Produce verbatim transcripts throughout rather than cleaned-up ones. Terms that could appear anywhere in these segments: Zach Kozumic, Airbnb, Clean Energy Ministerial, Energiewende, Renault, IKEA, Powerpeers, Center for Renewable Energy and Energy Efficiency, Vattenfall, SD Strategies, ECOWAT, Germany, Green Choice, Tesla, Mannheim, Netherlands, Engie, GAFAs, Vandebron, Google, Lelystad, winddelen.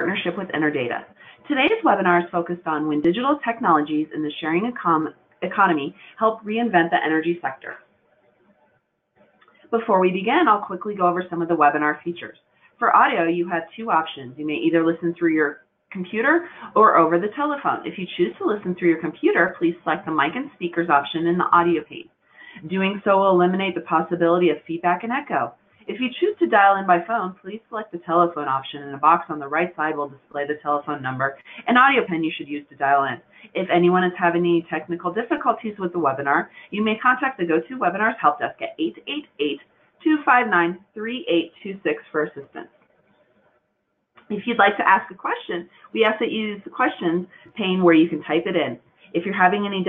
partnership with Enerdata. Today's webinar is focused on when digital technologies in the sharing econ economy help reinvent the energy sector. Before we begin, I'll quickly go over some of the webinar features. For audio, you have two options. You may either listen through your computer or over the telephone. If you choose to listen through your computer, please select the mic and speakers option in the audio pane. Doing so will eliminate the possibility of feedback and echo. If you choose to dial in by phone, please select the telephone option, and a box on the right side will display the telephone number and audio pin you should use to dial in. If anyone is having any technical difficulties with the webinar, you may contact the GoToWebinars help desk at eight eight eight, two five nine, three eight two six for assistance. If you'd like to ask a question, we ask that you use the questions pane where you can type it in. If you're having any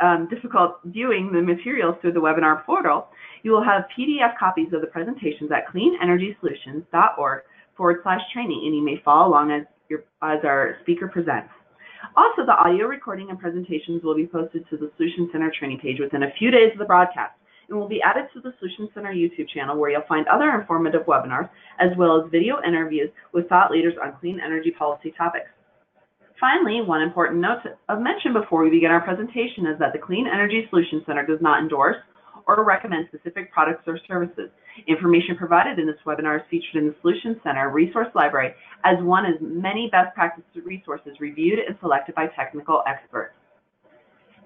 um, difficult viewing the materials through the webinar portal, you will have P D F copies of the presentations at cleanenergysolutions.org forward slash training, and you may follow along as, your, as our speaker presents. Also, the audio recording and presentations will be posted to the Solutions Center training page within a few days of the broadcast, and will be added to the Solutions Center YouTube channel, where you'll find other informative webinars, as well as video interviews with thought leaders on clean energy policy topics. Finally, one important note of mention before we begin our presentation is that the Clean Energy Solutions Center does not endorse or recommend specific products or services. Information provided in this webinar is featured in the Solutions Center Resource Library as one of many best practice resources reviewed and selected by technical experts.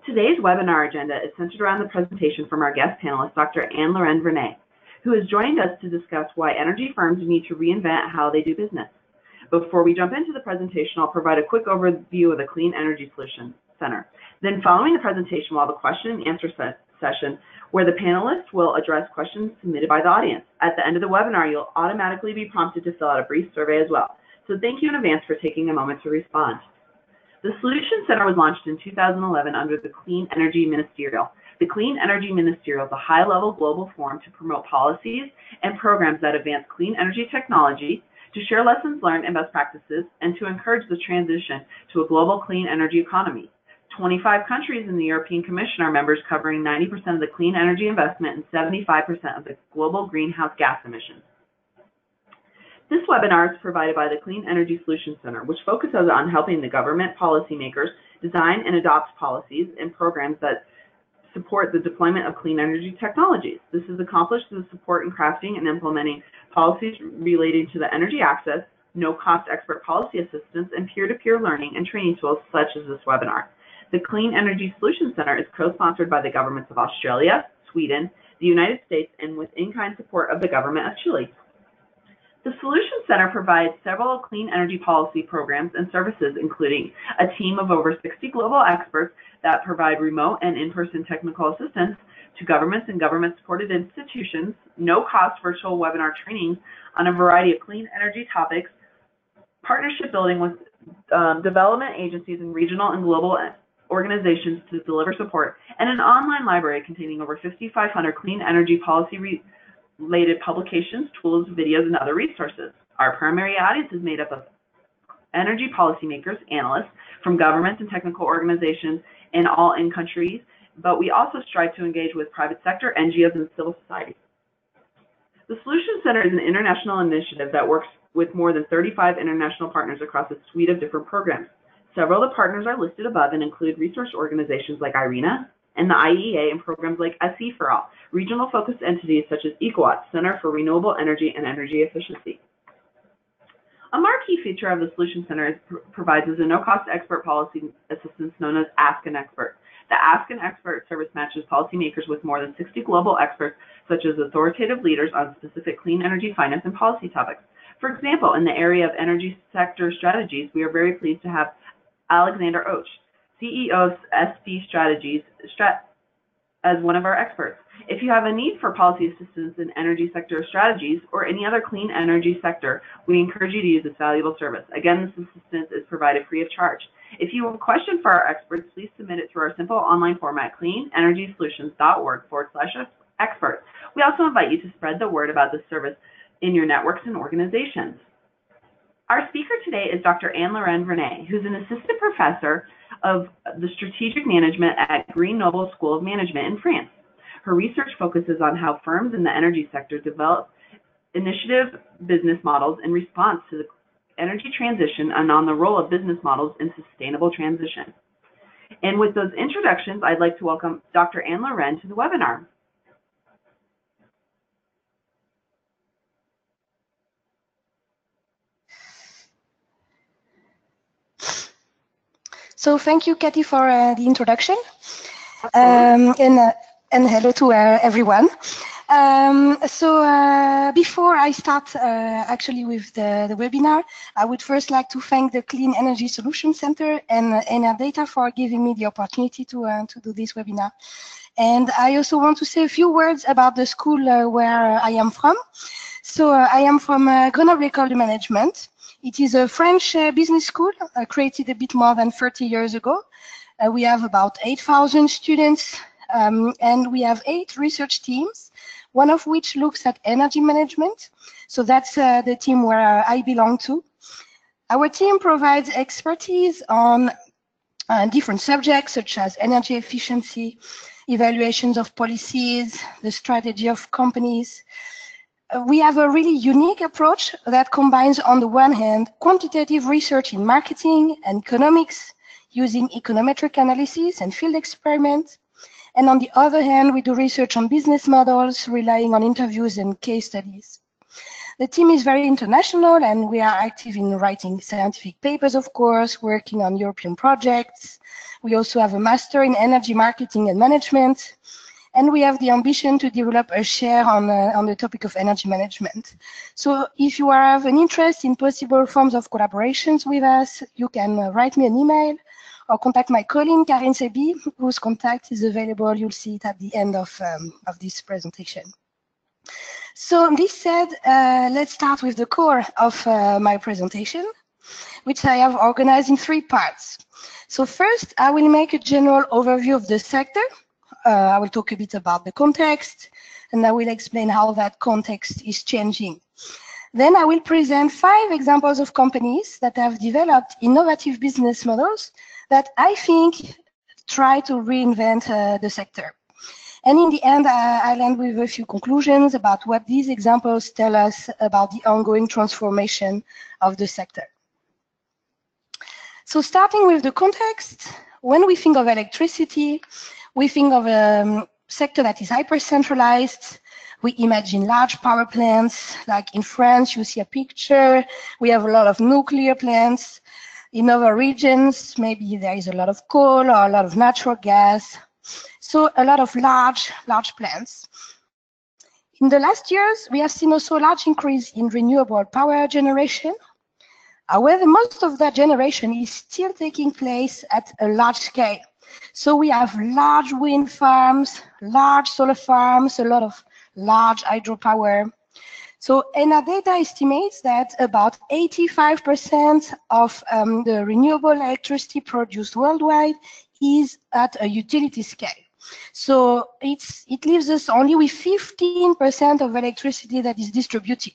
Today's webinar agenda is centered around the presentation from our guest panelist, Doctor Anne-Laurence Vernay, who has joined us to discuss why energy firms need to reinvent how they do business. Before we jump into the presentation, I'll provide a quick overview of the Clean Energy Solutions Center. Then, following the presentation, we'll have a question and answer se session where the panelists will address questions submitted by the audience. At the end of the webinar, you'll automatically be prompted to fill out a brief survey as well. So thank you in advance for taking a moment to respond. The Solutions Center was launched in two thousand eleven under the Clean Energy Ministerial. The Clean Energy Ministerial is a high-level global forum to promote policies and programs that advance clean energy technology, to share lessons learned and best practices, and to encourage the transition to a global clean energy economy. twenty-five countries in the European Commission are members, covering ninety percent of the clean energy investment and seventy-five percent of the global greenhouse gas emissions. This webinar is provided by the Clean Energy Solutions Center, which focuses on helping the government policymakers design and adopt policies and programs that support the deployment of clean energy technologies. This is accomplished through the support in crafting and implementing policies relating to the energy access, no-cost expert policy assistance, and peer-to-peer learning and training tools such as this webinar. The Clean Energy Solutions Center is co-sponsored by the governments of Australia, Sweden, the United States, and with in-kind support of the government of Chile. The Solutions Center provides several clean energy policy programs and services, including a team of over sixty global experts that provide remote and in-person technical assistance to governments and government-supported institutions, no-cost virtual webinar trainings on a variety of clean energy topics, partnership building with um, development agencies and regional and global organizations to deliver support, and an online library containing over fifty-five hundred clean energy policy re related publications, tools, videos, and other resources. Our primary audience is made up of energy policymakers, analysts from governments and technical organizations in all in countries, but we also strive to engage with private sector, N G Os, and civil society. The Solutions Center is an international initiative that works with more than thirty-five international partners across a suite of different programs. Several of the partners are listed above and include research organizations like IRENA and the I E A, and programs like S E four all, regional focused entities such as ECOWAT, Center for Renewable Energy and Energy Efficiency. A marquee feature of the Solutions Center is pr provides is a no-cost expert policy assistance known as Ask an Expert. The Ask an Expert service matches policymakers with more than sixty global experts, such as authoritative leaders on specific clean energy finance and policy topics. For example, in the area of energy sector strategies, we are very pleased to have Alexander Ochs, C E O of S D Strategies, Strat as one of our experts. If you have a need for policy assistance in energy sector strategies or any other clean energy sector, we encourage you to use this valuable service. Again, this assistance is provided free of charge. If you have a question for our experts, please submit it through our simple online format, cleanenergysolutions.org forward slash experts. We also invite you to spread the word about this service in your networks and organizations. Our speaker today is Doctor Anne-Laurence Vernay, who's an assistant professor of the strategic management at Grenoble School of Management in France. Her research focuses on how firms in the energy sector develop innovative business models in response to the energy transition and on the role of business models in sustainable transition. And with those introductions, I'd like to welcome Doctor Anne-Laurence to the webinar. So thank you, Cathy, for uh, the introduction, um, and, uh, and hello to uh, everyone. Um, so uh, before I start uh, actually with the, the webinar, I would first like to thank the Clean Energy Solutions Center and uh, Enerdata for giving me the opportunity to, uh, to do this webinar. And I also want to say a few words about the school uh, where I am from. So uh, I am from uh, Grenoble École de Management. It is a French uh, business school uh, created a bit more than thirty years ago. Uh, we have about eight thousand students, um, and we have eight research teams, one of which looks at energy management. So that's uh, the team where I belong to. Our team provides expertise on uh, different subjects such as energy efficiency, evaluations of policies, the strategy of companies. We have a really unique approach that combines, on the one hand, quantitative research in marketing and economics using econometric analysis and field experiments, and on the other hand, we do research on business models relying on interviews and case studies. The team is very international, and we are active in writing scientific papers, of course, working on European projects. We also have a master in energy marketing and management, and we have the ambition to develop a share on, uh, on the topic of energy management. So if you have an interest in possible forms of collaborations with us, you can uh, write me an email or contact my colleague, Karine Sebi, whose contact is available. You'll see it at the end of, um, of this presentation. So this said, uh, let's start with the core of uh, my presentation, which I have organized in three parts. So first, I will make a general overview of the sector. Uh, I will talk a bit about the context, and I will explain how that context is changing. Then I will present five examples of companies that have developed innovative business models that I think try to reinvent uh, the sector. And in the end, uh, I'll end with a few conclusions about what these examples tell us about the ongoing transformation of the sector. So starting with the context, when we think of electricity, we think of a sector that is hyper-centralized. We imagine large power plants. Like in France, you see a picture. We have a lot of nuclear plants. In other regions, maybe there is a lot of coal or a lot of natural gas. So a lot of large, large plants. In the last years, we have seen also a large increase in renewable power generation. However, most of that generation is still taking place at a large scale. So we have large wind farms, large solar farms, a lot of large hydropower. So Enerdata estimates that about eighty-five percent of um, the renewable electricity produced worldwide is at a utility scale. So it's, it leaves us only with fifteen percent of electricity that is distributed.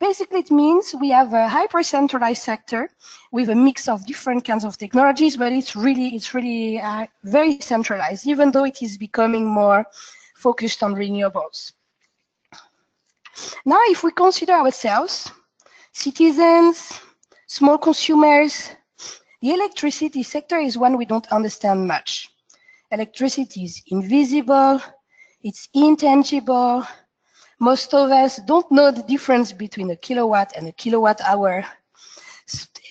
Basically, it means we have a hyper-centralized sector with a mix of different kinds of technologies, but it's really, it's really uh, very centralized, even though it is becoming more focused on renewables. Now, if we consider ourselves, citizens, small consumers, the electricity sector is one we don't understand much. Electricity is invisible, it's intangible. Most of us don't know the difference between a kilowatt and a kilowatt hour.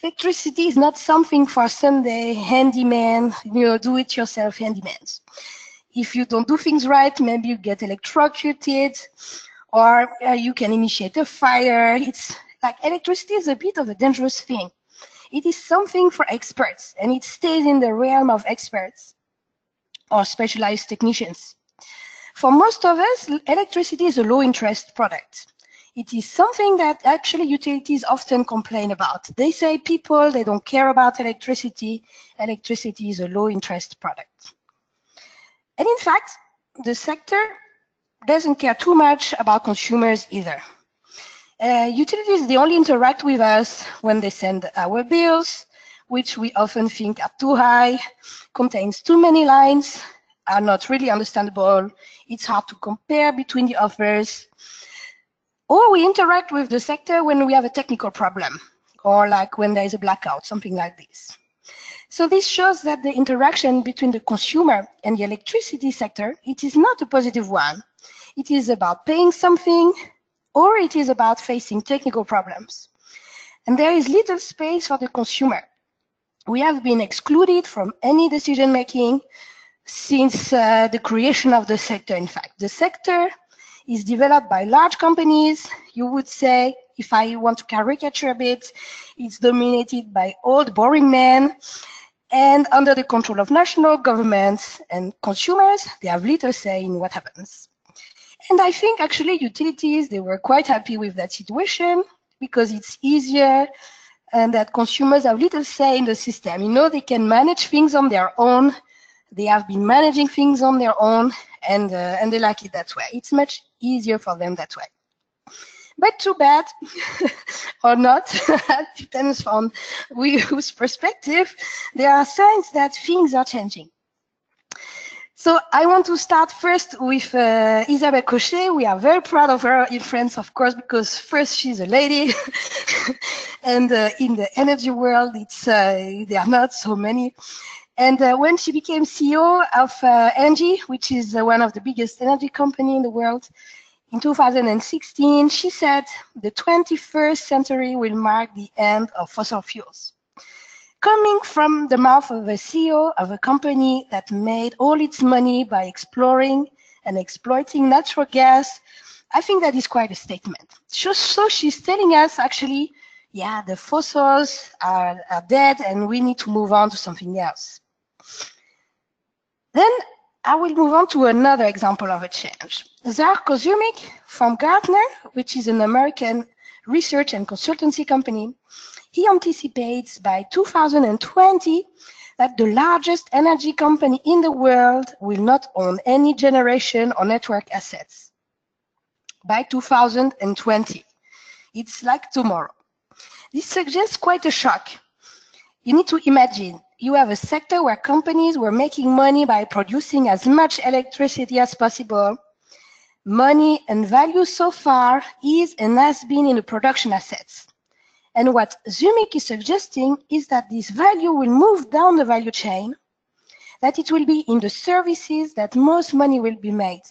Electricity is not something for Sunday handyman, you know, do-it-yourself handyman. If you don't do things right, maybe you get electrocuted, or uh, you can initiate a fire. It's like electricity is a bit of a dangerous thing. It is something for experts, and it stays in the realm of experts or specialized technicians. For most of us, electricity is a low-interest product. It is something that actually utilities often complain about. They say people, they don't care about electricity. Electricity is a low-interest product. And in fact, the sector doesn't care too much about consumers either. Uh, utilities, they only interact with us when they send our bills, which we often think are too high, contains too many lines, are not really understandable. It's hard to compare between the offers. Or we interact with the sector when we have a technical problem. or like when there is a blackout, something like this. So this shows that the interaction between the consumer and the electricity sector, it is not a positive one. It is about paying something, or it is about facing technical problems. And there is little space for the consumer. We have been excluded from any decision-making since uh, the creation of the sector, in fact. The sector is developed by large companies. You would say, if I want to caricature a bit, it's dominated by old, boring men, and under the control of national governments and consumers, they have little say in what happens. And I think, actually, utilities, they were quite happy with that situation because it's easier and that consumers have little say in the system. You know, they can manage things on their own. They have been managing things on their own, and, uh, and they like it that way. It's much easier for them that way. But too bad, or not, depends on we, whose perspective, there are signs that things are changing. So I want to start first with uh, Isabelle Cochet. We are very proud of her in France, of course, because first she's a lady, and uh, in the energy world, it's uh, there are not so many. And uh, when she became C E O of uh, Engie, which is uh, one of the biggest energy company in the world, in two thousand sixteen, she said the twenty-first century will mark the end of fossil fuels. Coming from the mouth of a C E O of a company that made all its money by exploring and exploiting natural gas, I think that is quite a statement. So, so she's telling us, actually, yeah, the fossils are, are dead and we need to move on to something else. Then I will move on to another example of a change. Zach Kozumic from Gartner, which is an American research and consultancy company, he anticipates by two thousand twenty that the largest energy company in the world will not own any generation or network assets. By two thousand twenty, it's like tomorrow. This suggests quite a shock. You need to imagine, you have a sector where companies were making money by producing as much electricity as possible. Money and value so far is and has been in the production assets. And what Zumik is suggesting is that this value will move down the value chain, that it will be in the services that most money will be made.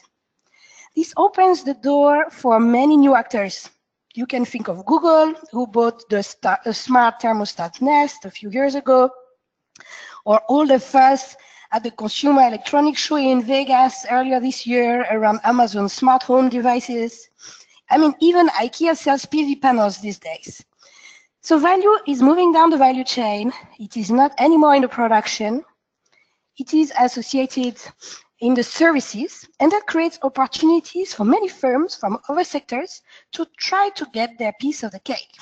This opens the door for many new actors. You can think of Google, who bought the smart thermostat Nest a few years ago, or all the fuss at the Consumer Electronics Show in Vegas earlier this year around Amazon's smart home devices. I mean, even IKEA sells P V panels these days. So value is moving down the value chain. It is not anymore in the production. It is associated in the services, and that creates opportunities for many firms from other sectors to try to get their piece of the cake.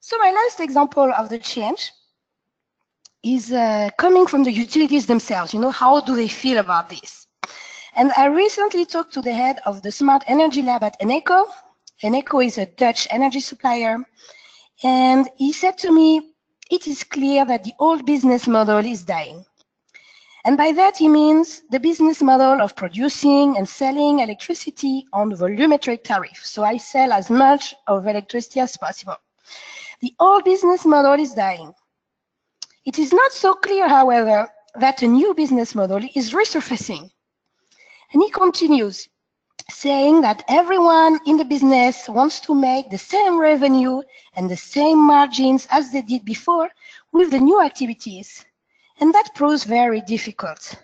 So my last example of the change is uh, coming from the utilities themselves. You know, how do they feel about this? And I recently talked to the head of the Smart Energy Lab at Eneco. Eneco is a Dutch energy supplier. And he said to me, it is clear that the old business model is dying. And by that he means the business model of producing and selling electricity on volumetric tariff. So I sell as much of electricity as possible. The old business model is dying. It is not so clear, however, that a new business model is resurfacing. And he continues, saying that everyone in the business wants to make the same revenue and the same margins as they did before with the new activities. And that proves very difficult.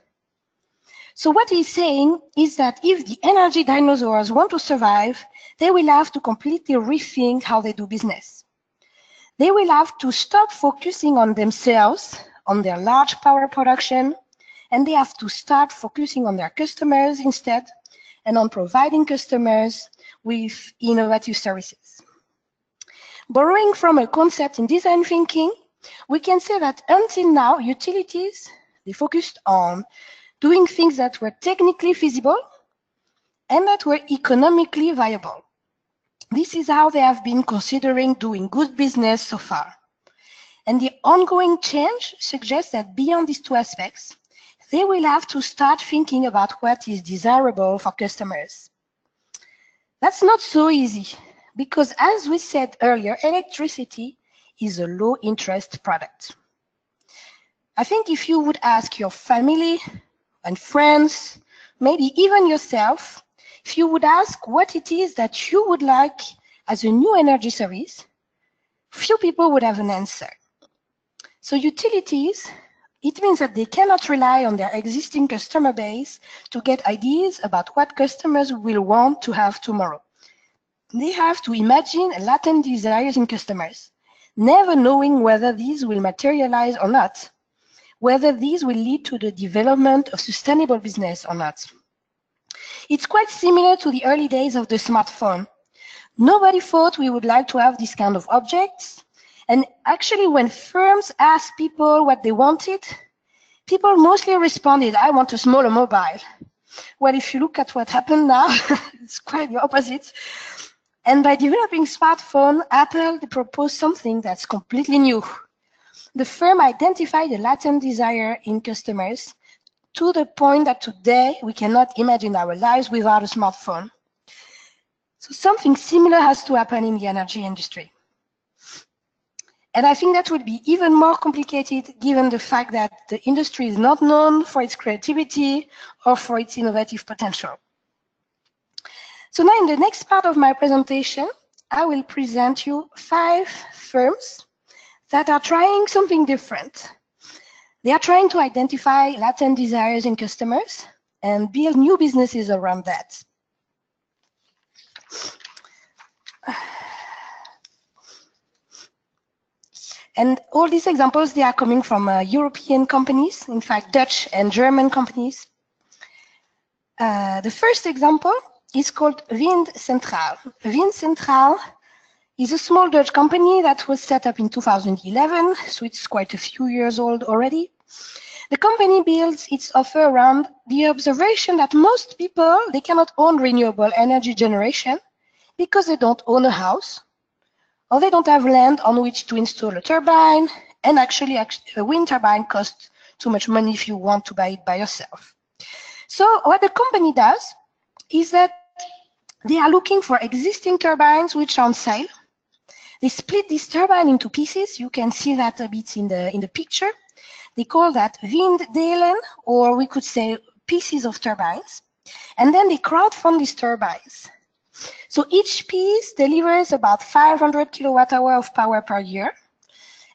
So what he's saying is that if the energy dinosaurs want to survive, they will have to completely rethink how they do business. They will have to stop focusing on themselves, on their large power production, and they have to start focusing on their customers instead, and on providing customers with innovative services. Borrowing from a concept in design thinking, we can say that until now, utilities, they focused on doing things that were technically feasible and that were economically viable. This is how they have been considering doing good business so far. And the ongoing change suggests that beyond these two aspects, they will have to start thinking about what is desirable for customers. That's not so easy, because as we said earlier, electricity is a low interest product. I think if you would ask your family and friends, maybe even yourself, if you would ask what it is that you would like as a new energy service, few people would have an answer. So utilities, it means that they cannot rely on their existing customer base to get ideas about what customers will want to have tomorrow. They have to imagine latent desires in customers, never knowing whether these will materialize or not, whether these will lead to the development of sustainable business or not. It's quite similar to the early days of the smartphone. Nobody thought we would like to have this kind of objects. And actually, when firms asked people what they wanted, people mostly responded, I want a smaller mobile. Well, if you look at what happened now, it's quite the opposite. And by developing smartphone, Apple proposed something that's completely new. The firm identified a latent desire in customers to the point that today we cannot imagine our lives without a smartphone. So something similar has to happen in the energy industry. And I think that would be even more complicated given the fact that the industry is not known for its creativity or for its innovative potential. So now in the next part of my presentation, I will present you five firms that are trying something different. They are trying to identify latent desires in customers and build new businesses around that. And all these examples, they are coming from uh, European companies, in fact, Dutch and German companies. Uh, the first example is called Windcentrale. Windcentrale is a small Dutch company that was set up in two thousand eleven, so it's quite a few years old already. The company builds its offer around the observation that most people, they cannot own renewable energy generation because they don't own a house, or they don't have land on which to install a turbine, and actually a wind turbine costs too much money if you want to buy it by yourself. So what the company does is that they are looking for existing turbines which are on sale. They split this turbine into pieces. You can see that a bit in the, in the picture. They call that winddelen, or we could say pieces of turbines. And then they crowdfund these turbines. So each piece delivers about five hundred kilowatt hours of power per year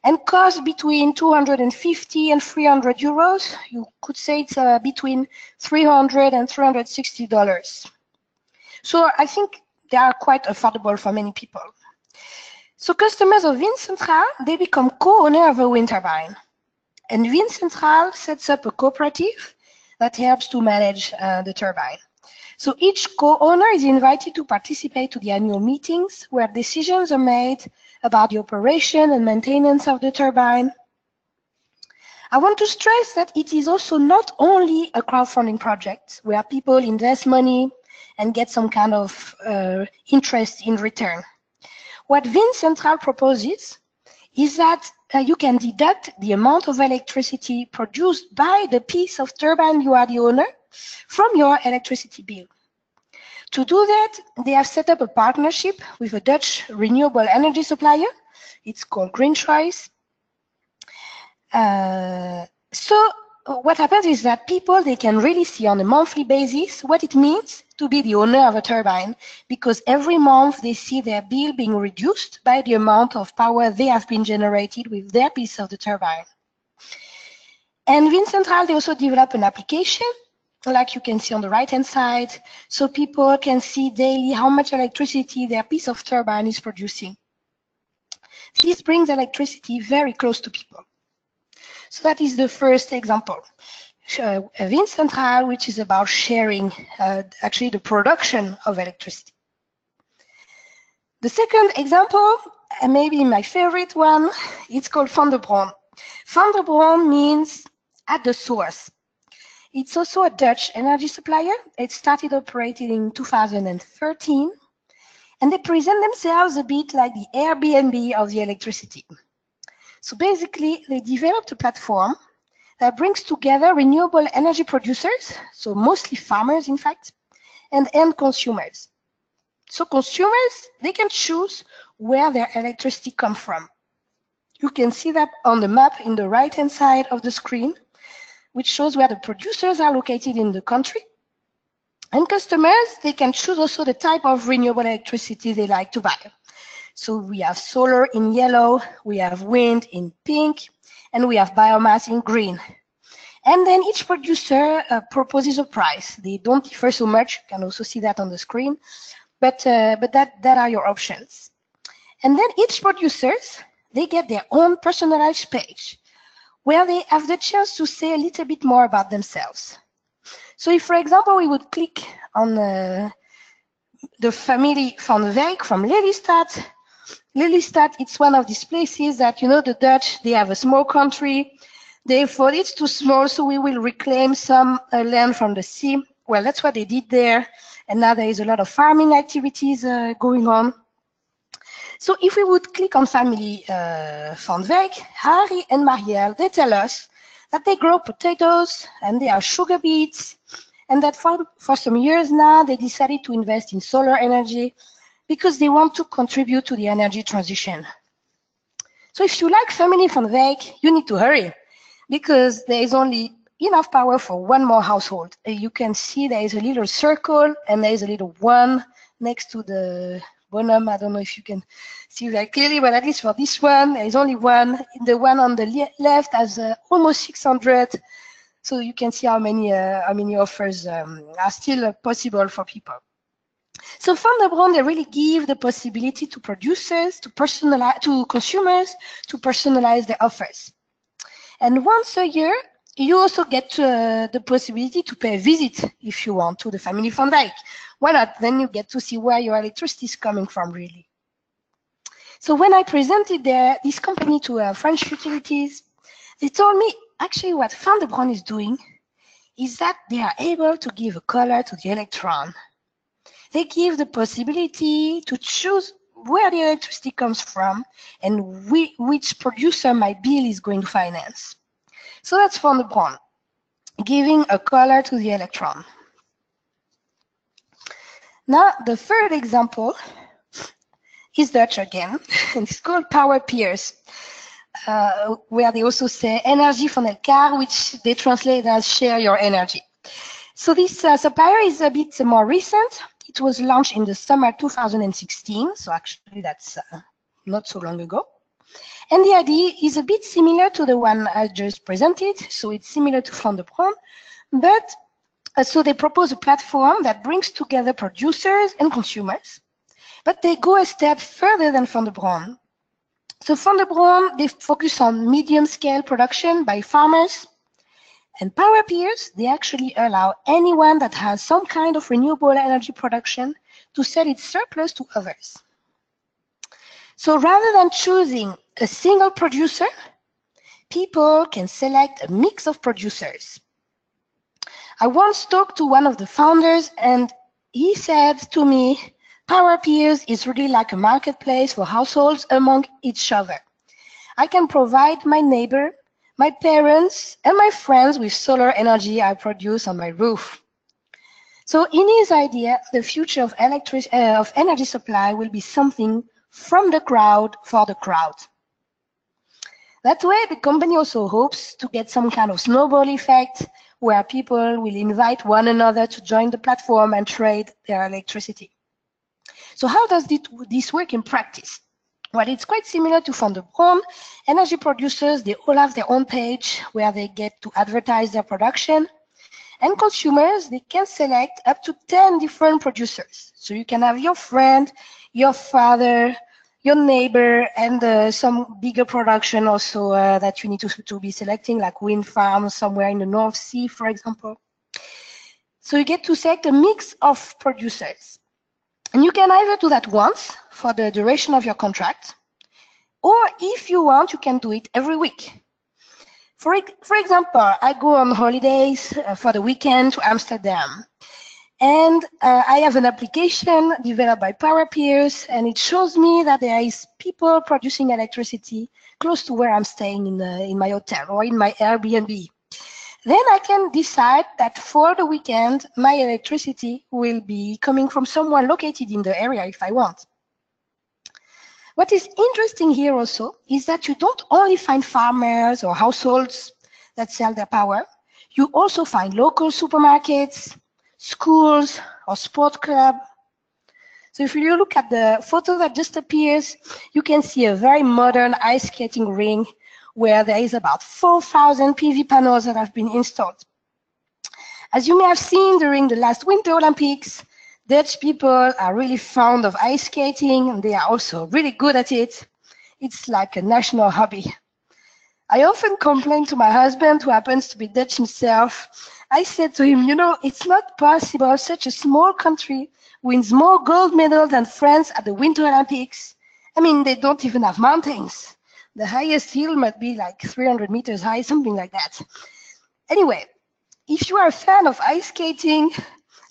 and costs between two hundred fifty and three hundred euros. You could say it's uh, between three hundred and three hundred sixty dollars. So I think they are quite affordable for many people. So customers of Windcentrale, they become co-owner of a wind turbine. And Windcentrale sets up a cooperative that helps to manage uh, the turbine. So each co-owner is invited to participate to the annual meetings where decisions are made about the operation and maintenance of the turbine. I want to stress that it is also not only a crowdfunding project where people invest money and get some kind of uh, interest in return. What Windcentrale proposes is that uh, you can deduct the amount of electricity produced by the piece of turbine you are the owner from your electricity bill. To do that, they have set up a partnership with a Dutch renewable energy supplier. It's called Green Choice. Uh, so what happens is that people, they can really see on a monthly basis what it means to be the owner of a turbine, because every month they see their bill being reduced by the amount of power they have been generated with their piece of the turbine. And Windcentrale, they also develop an application, like you can see on the right-hand side, so people can see daily how much electricity their piece of turbine is producing. This brings electricity very close to people. So that is the first example, uh, Windcentrale, which is about sharing uh, actually the production of electricity. The second example, and maybe my favorite one, it's called Vandebron. Vandebron means at the source. It's also a Dutch energy supplier. It started operating in two thousand thirteen, and they present themselves a bit like the Airbnb of the electricity. So basically, they developed a platform that brings together renewable energy producers, so mostly farmers, in fact, and end consumers. So consumers, they can choose where their electricity comes from. You can see that on the map in the right-hand side of the screen, which shows where the producers are located in the country. And customers, they can choose also the type of renewable electricity they like to buy. So we have solar in yellow, we have wind in pink, and we have biomass in green. And then each producer uh, proposes a price. They don't differ so much. You can also see that on the screen. But, uh, but that, that are your options. And then each producers, they get their own personalized page where they have the chance to say a little bit more about themselves. So if, for example, we would click on uh, the family van Wijk from Lelystad. Lelystad, it's one of these places that, you know, the Dutch, they have a small country. Therefore, it's too small, so we will reclaim some uh, land from the sea. Well, that's what they did there. And now there is a lot of farming activities uh, going on. So if we would click on family uh, van Wijk, Harry and Marielle, they tell us that they grow potatoes and they are sugar beets, and that for, for some years now they decided to invest in solar energy because they want to contribute to the energy transition. So if you like family van Wijk, you need to hurry because there is only enough power for one more household. You can see there is a little circle and there is a little one next to the bonhomme. I don't know if you can see that clearly, but at least for this one, there is only one. The one on the le left has uh, almost six hundred, so you can see how many uh, how many offers um, are still uh, possible for people. So Vandebron, they really give the possibility to producers, to personalize, to consumers, to personalize their offers. And once a year, you also get uh, the possibility to pay a visit, if you want, to the family van Wijk. Why not? Then you get to see where your electricity is coming from, really. So when I presented the, this company to uh, French utilities, they told me, actually, what Vandebron is doing is that they are able to give a color to the electron. They give the possibility to choose where the electricity comes from and we, which producer my bill is going to finance. So that's Vandebron, giving a color to the electron. Now, the third example is Dutch again, and it's called Powerpeers, uh, where they also say energy van elkaar, which they translate as share your energy. So this uh, supplier is a bit more recent. It was launched in the summer two thousand sixteen, so actually that's uh, not so long ago. And the idea is a bit similar to the one I just presented, so it's similar to Vandebron, but uh, so they propose a platform that brings together producers and consumers, but they go a step further than Vandebron. So Vandebron, they focus on medium-scale production by farmers, and Powerpeers, they actually allow anyone that has some kind of renewable energy production to sell its surplus to others. So rather than choosing a single producer, people can select a mix of producers. I once talked to one of the founders and he said to me, Powerpeers is really like a marketplace for households among each other. I can provide my neighbor, my parents, and my friends with solar energy I produce on my roof. So in his idea, the future of, electric, uh, of energy supply will be something from the crowd for the crowd. That way, the company also hopes to get some kind of snowball effect where people will invite one another to join the platform and trade their electricity. So how does this work in practice? Well, it's quite similar to Vandebron. Energy producers, they all have their own page where they get to advertise their production. And consumers, they can select up to ten different producers. So you can have your friend, your father, your neighbor, and uh, some bigger production also uh, that you need to, to be selecting, like wind farms somewhere in the North Sea, for example. So you get to select a mix of producers. And you can either do that once for the duration of your contract, or if you want, you can do it every week. For, for example, I go on holidays uh, for the weekend to Amsterdam. And uh, I have an application developed by Powerpeers, and it shows me that there is people producing electricity close to where I'm staying in, uh, in my hotel or in my Airbnb. Then I can decide that for the weekend, my electricity will be coming from someone located in the area if I want. What is interesting here also is that you don't only find farmers or households that sell their power, you also find local supermarkets, schools, or sport club. So if you look at the photo that just appears, you can see a very modern ice skating ring where there is about four thousand P V panels that have been installed. As you may have seen during the last Winter Olympics, Dutch people are really fond of ice skating, and they are also really good at it. It's like a national hobby. I often complain to my husband, who happens to be Dutch himself. I said to him, you know, it's not possible such a small country wins more gold medals than France at the Winter Olympics. I mean, they don't even have mountains. The highest hill might be like three hundred meters high, something like that. Anyway, if you are a fan of ice skating,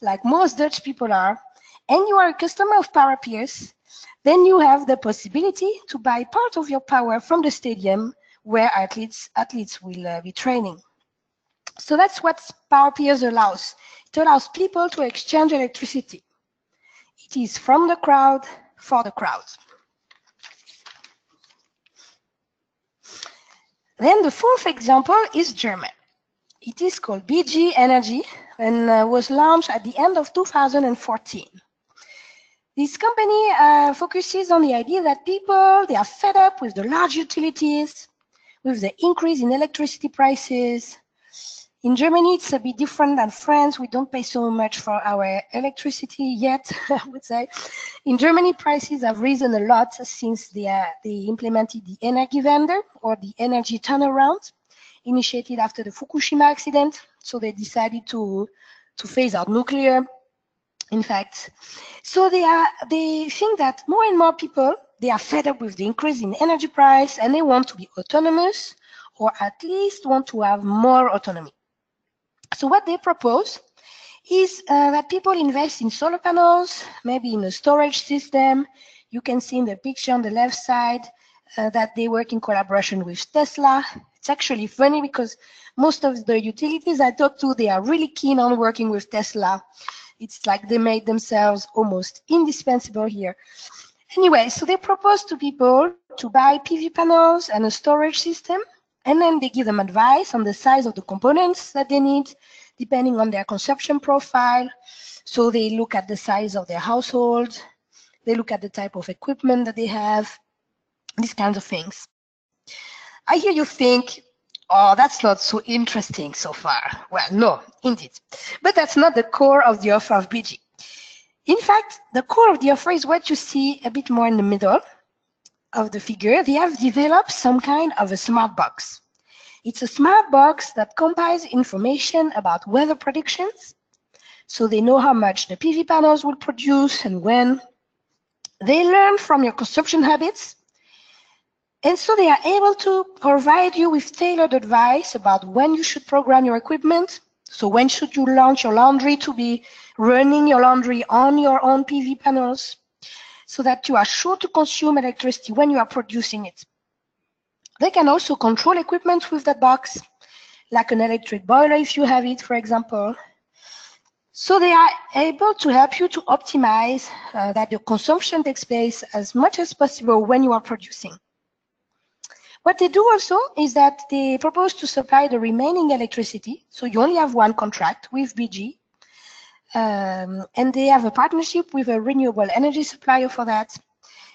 like most Dutch people are, and you are a customer of Powerpeers, then you have the possibility to buy part of your power from the stadium where athletes, athletes will uh, be training. So that's what Powerpeers allows. It allows people to exchange electricity. It is from the crowd, for the crowd. Then the fourth example is German. It is called B G Energy and uh, was launched at the end of two thousand fourteen. This company uh, focuses on the idea that people, they are fed up with the large utilities, with the increase in electricity prices. In Germany, it's a bit different than France. We don't pay so much for our electricity yet, I would say. In Germany, prices have risen a lot since they, uh, they implemented the Energiewende, or the energy turnaround, initiated after the Fukushima accident. So they decided to, to phase out nuclear, in fact. So they, are, they think that more and more people, they are fed up with the increase in energy price, and they want to be autonomous, or at least want to have more autonomy. So what they propose is uh, that people invest in solar panels, maybe in a storage system. You can see in the picture on the left side uh, that they work in collaboration with Tesla. It's actually funny because most of the utilities I talk to, they are really keen on working with Tesla. It's like they made themselves almost indispensable here. Anyway, so they propose to people to buy P V panels and a storage system, and then they give them advice on the size of the components that they need, depending on their consumption profile. So they look at the size of their household, they look at the type of equipment that they have, these kinds of things. I hear you think, oh, that's not so interesting so far. Well, no, indeed. But that's not the core of the offer of B G. In fact, the core of the offer is what you see a bit more in the middle of the figure. They have developed some kind of a smart box. It's a smart box that compiles information about weather predictions, so they know how much the P V panels will produce and when. They learn from your consumption habits, and so they are able to provide you with tailored advice about when you should program your equipment. So when should you launch your laundry to be running your laundry on your own P V panels, so that you are sure to consume electricity when you are producing it. They can also control equipment with that box, like an electric boiler if you have it, for example. So they are able to help you to optimize uh, that your consumption takes place as much as possible when you are producing. What they do also is that they propose to supply the remaining electricity, so you only have one contract with B G, um, and they have a partnership with a renewable energy supplier for that,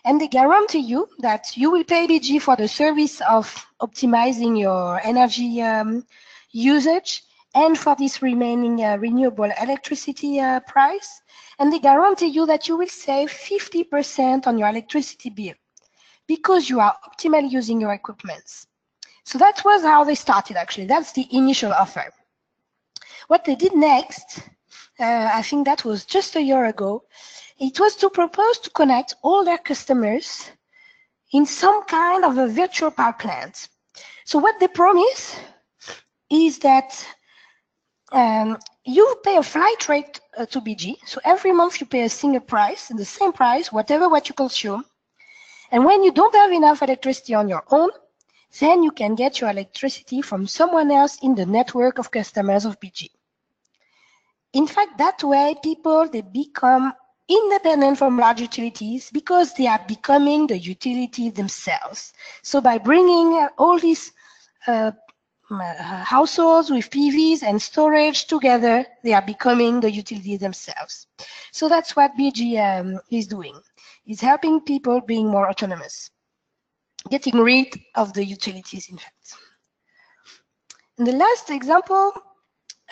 and they guarantee you that you will pay B G for the service of optimizing your energy um, usage and for this remaining uh, renewable electricity uh, price, and they guarantee you that you will save fifty percent on your electricity bill, because you are optimally using your equipment. So that was how they started, actually. That's the initial offer. What they did next, uh, I think that was just a year ago, it was to propose to connect all their customers in some kind of a virtual power plant. So what they promise is that um, you pay a flat rate uh, to B G, so every month you pay a single price, and the same price, whatever what you consume. And when you don't have enough electricity on your own, then you can get your electricity from someone else in the network of customers of B G. In fact, that way people, they become independent from large utilities because they are becoming the utility themselves. So by bringing all these uh, households with P Vs and storage together, they are becoming the utility themselves. So that's what B G um, is doing. It's helping people being more autonomous, getting rid of the utilities, in fact. And the last example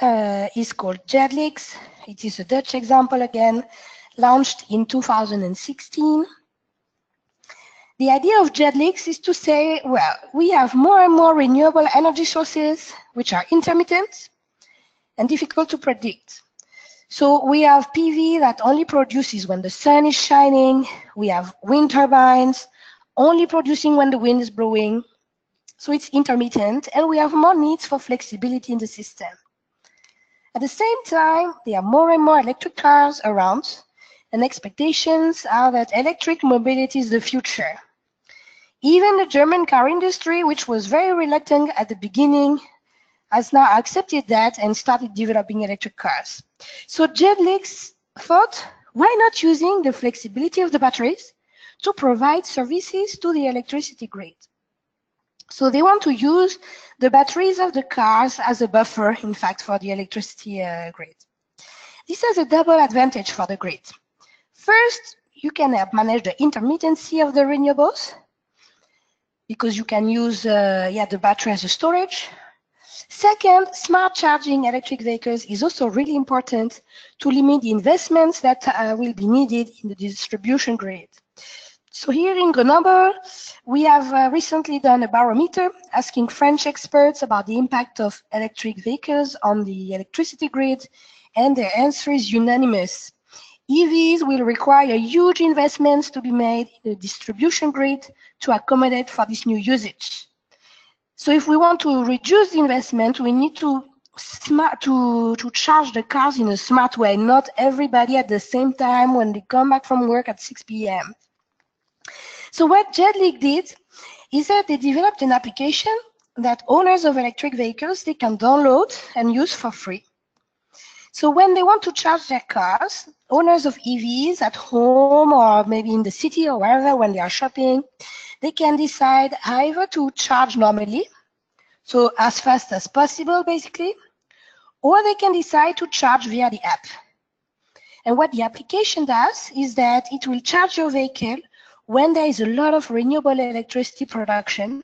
uh, is called Jedlix. It is a Dutch example again, launched in two thousand sixteen. The idea of Jedlix is to say, well, we have more and more renewable energy sources which are intermittent and difficult to predict. So we have P V that only produces when the sun is shining. We have wind turbines only producing when the wind is blowing. So it's intermittent, and we have more needs for flexibility in the system. At the same time, there are more and more electric cars around, and expectations are that electric mobility is the future. Even the German car industry, which was very reluctant at the beginning, has now accepted that and started developing electric cars. So Jedlix thought, why not using the flexibility of the batteries to provide services to the electricity grid? So they want to use the batteries of the cars as a buffer, in fact, for the electricity uh, grid. This has a double advantage for the grid. First, you can help manage the intermittency of the renewables because you can use uh, yeah, the battery as a storage. Second, smart charging electric vehicles is also really important to limit the investments that uh, will be needed in the distribution grid. So here in Grenoble, we have uh, recently done a barometer asking French experts about the impact of electric vehicles on the electricity grid, and their answer is unanimous. E Vs will require huge investments to be made in the distribution grid to accommodate for this new usage. So if we want to reduce the investment, we need to smart to, to charge the cars in a smart way, not everybody at the same time when they come back from work at six P M So what Jedlix did is that they developed an application that owners of electric vehicles, they can download and use for free. So when they want to charge their cars, owners of E Vs at home or maybe in the city or wherever, when they are shopping, they can decide either to charge normally, so as fast as possible basically, or they can decide to charge via the app. And what the application does is that it will charge your vehicle when there is a lot of renewable electricity production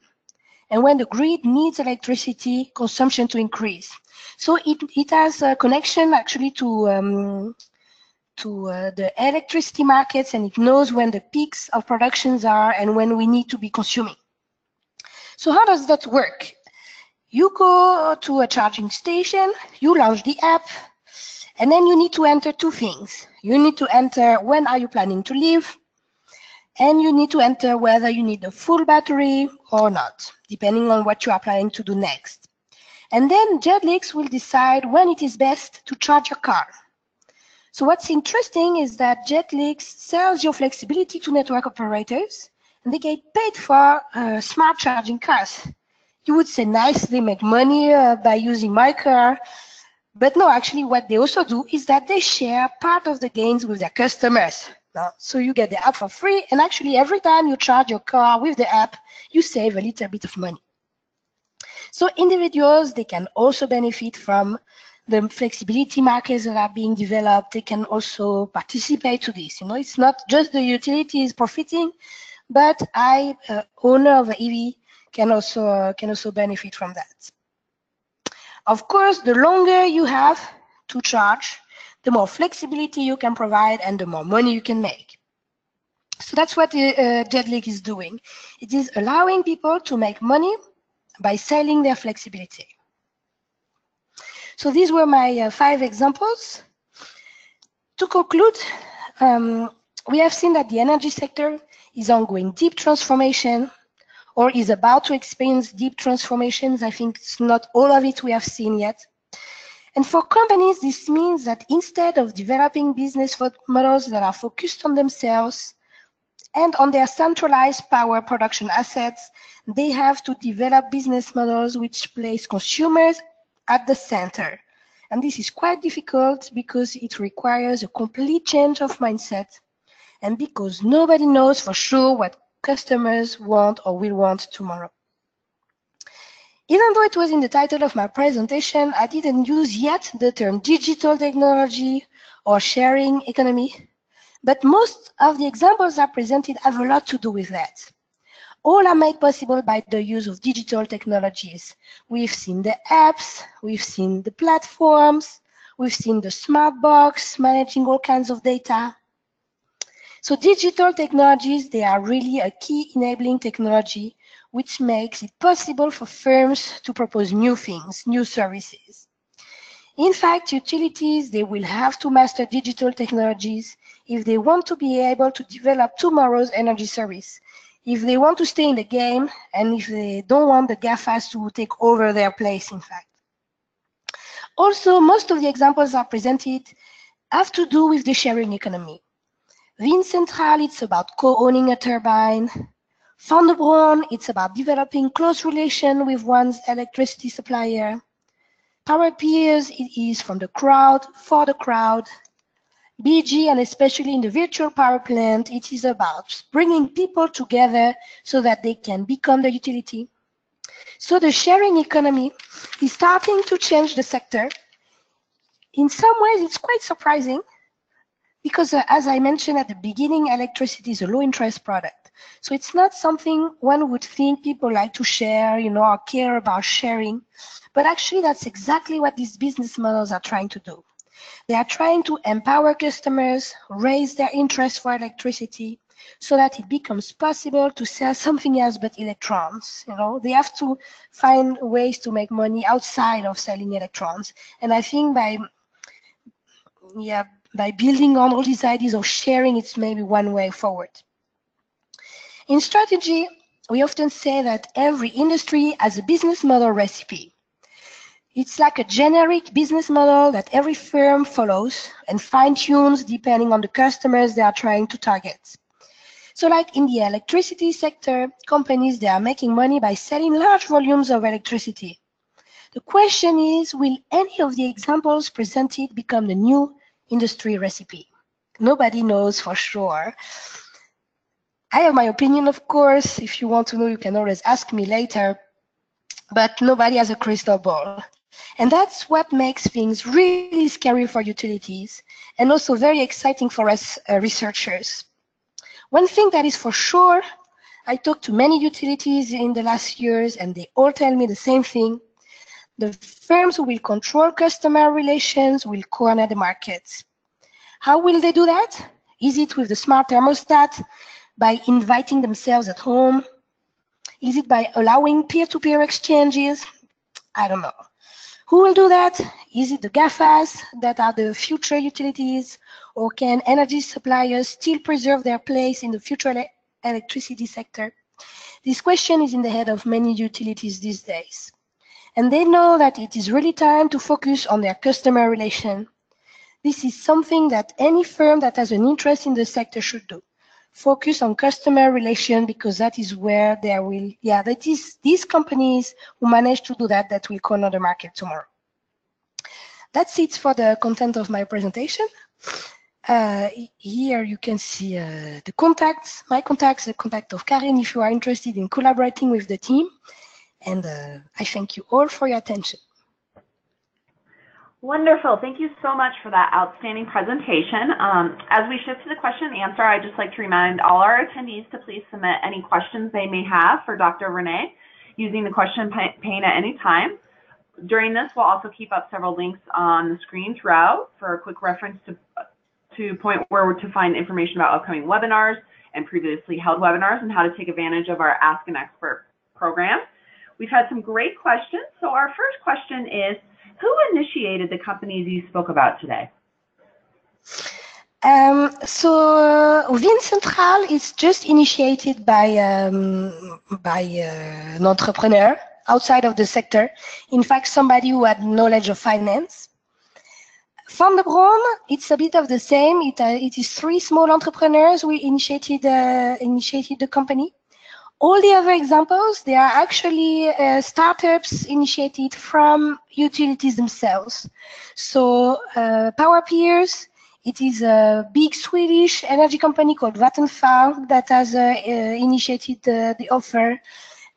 and when the grid needs electricity consumption to increase. So it, it has a connection actually to, um, to uh, the electricity markets, and it knows when the peaks of productions are and when we need to be consuming. So how does that work? You go to a charging station, you launch the app, and then you need to enter two things. You need to enter when are you planning to leave, and you need to enter whether you need a full battery or not, depending on what you are planning to do next. And then Jedlix will decide when it is best to charge your car. So what's interesting is that Jedlix sells your flexibility to network operators, and they get paid for uh, smart charging cars. You would say, nice, they make money uh, by using my car. But no, actually what they also do is that they share part of the gains with their customers. So you get the app for free, and actually every time you charge your car with the app, you save a little bit of money. So individuals, they can also benefit from the flexibility markets that are being developed. They can also participate to this. You know, it's not just the utility is profiting, but I, uh, owner of an E V, can also uh, can also benefit from that. Of course, the longer you have to charge, the more flexibility you can provide and the more money you can make. So that's what uh, Jedlix is doing. It is allowing people to make money by selling their flexibility. So these were my uh, five examples. To conclude, um, we have seen that the energy sector is ongoing deep transformation, or is about to experience deep transformations. I think it's not all of it we have seen yet. And for companies, this means that instead of developing business models that are focused on themselves and on their centralized power production assets, they have to develop business models which place consumers at the center. And this is quite difficult because it requires a complete change of mindset and because nobody knows for sure what customers want or will want tomorrow. Even though it was in the title of my presentation, I didn't use yet the term digital technology or sharing economy, but most of the examples I presented have a lot to do with that. All are made possible by the use of digital technologies. We've seen the apps, we've seen the platforms, we've seen the smart box managing all kinds of data. So digital technologies, they are really a key enabling technology which makes it possible for firms to propose new things, new services. In fact, utilities, they will have to master digital technologies if they want to be able to develop tomorrow's energy service, if they want to stay in the game, and if they don't want the GAFAs to take over their place, in fact. Also, most of the examples I presented have to do with the sharing economy. Windcentrale, it's about co-owning a turbine. Vandebron, it's about developing close relation with one's electricity supplier. Powerpeers, it is from the crowd, for the crowd. B G, and especially in the virtual power plant, it is about bringing people together so that they can become the utility. So the sharing economy is starting to change the sector. In some ways, it's quite surprising because, uh, as I mentioned at the beginning, electricity is a low-interest product. So it's not something one would think people like to share, you know, or care about sharing. But actually, that's exactly what these business models are trying to do. They are trying to empower customers, raise their interest for electricity, so that it becomes possible to sell something else but electrons. You know, they have to find ways to make money outside of selling electrons. And I think by, yeah, by building on all these ideas of sharing, it's maybe one way forward. In strategy, we often say that every industry has a business model recipe. It's like a generic business model that every firm follows and fine-tunes depending on the customers they are trying to target. So like in the electricity sector, companies, they are making money by selling large volumes of electricity. The question is, will any of the examples presented become the new industry recipe? Nobody knows for sure. I have my opinion, of course. If you want to know, you can always ask me later, but nobody has a crystal ball. And that's what makes things really scary for utilities and also very exciting for us uh, researchers. One thing that is for sure, I talked to many utilities in the last years and they all tell me the same thing. The firms who will control customer relations will corner the markets. How will they do that? Is it with the smart thermostat, by inviting themselves at home? Is it by allowing peer-to-peer exchanges? I don't know. Who will do that? Is it the GAFAs that are the future utilities, or can energy suppliers still preserve their place in the future ele electricity sector? This question is in the head of many utilities these days. And they know that it is really time to focus on their customer relation. This is something that any firm that has an interest in the sector should do. Focus on customer relation, because that is where there will, yeah, that is these companies who manage to do that, that will corner the market tomorrow. That's it for the content of my presentation. Uh, here you can see uh, the contacts, my contacts, the contact of Karine if you are interested in collaborating with the team. And uh, I thank you all for your attention. Wonderful. Thank you so much for that outstanding presentation. Um, as we shift to the question and answer, I'd just like to remind all our attendees to please submit any questions they may have for Doctor Vernay using the question pane at any time. During this, we'll also keep up several links on the screen throughout for a quick reference to, to point where to find information about upcoming webinars and previously held webinars and how to take advantage of our Ask an Expert program. We've had some great questions. So our first question is, who initiated the companies you spoke about today? Um, so Windcentrale is just initiated by, um, by uh, an entrepreneur outside of the sector. In fact, somebody who had knowledge of finance. Vandebron, it's a bit of the same. It, uh, it is three small entrepreneurs who initiated, uh, initiated the company. All the other examples, they are actually uh, startups initiated from utilities themselves. So uh, Powerpeers, it is a big Swedish energy company called Vattenfall that has uh, uh, initiated uh, the offer.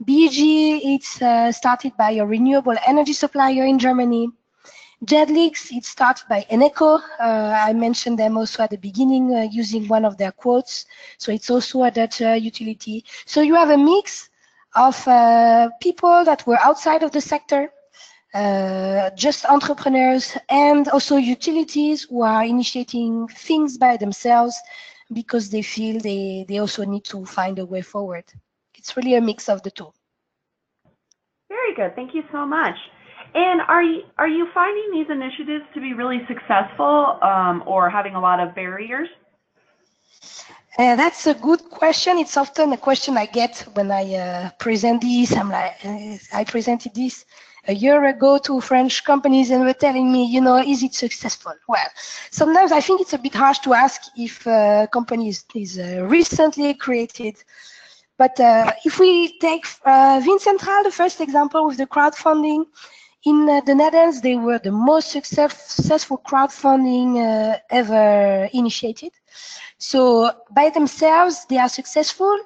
B G, it's uh, started by a renewable energy supplier in Germany. Jedlix, it's started by Eneco. Uh, I mentioned them also at the beginning uh, using one of their quotes. So it's also a Dutch uh, utility. So you have a mix of uh, people that were outside of the sector, uh, just entrepreneurs, and also utilities who are initiating things by themselves because they feel they, they also need to find a way forward. It's really a mix of the two. Very good. Thank you so much. And are you, are you finding these initiatives to be really successful um, or having a lot of barriers? Uh, that's a good question. It's often a question I get when I uh, present these. I'm like, uh, I presented this a year ago to French companies and were telling me, you know, is it successful? Well, sometimes I think it's a bit harsh to ask if a company is, is uh, recently created. But uh, if we take uh, Windcentrale, the first example with the crowdfunding, in uh, the Netherlands, they were the most success successful crowdfunding uh, ever initiated. So by themselves, they are successful,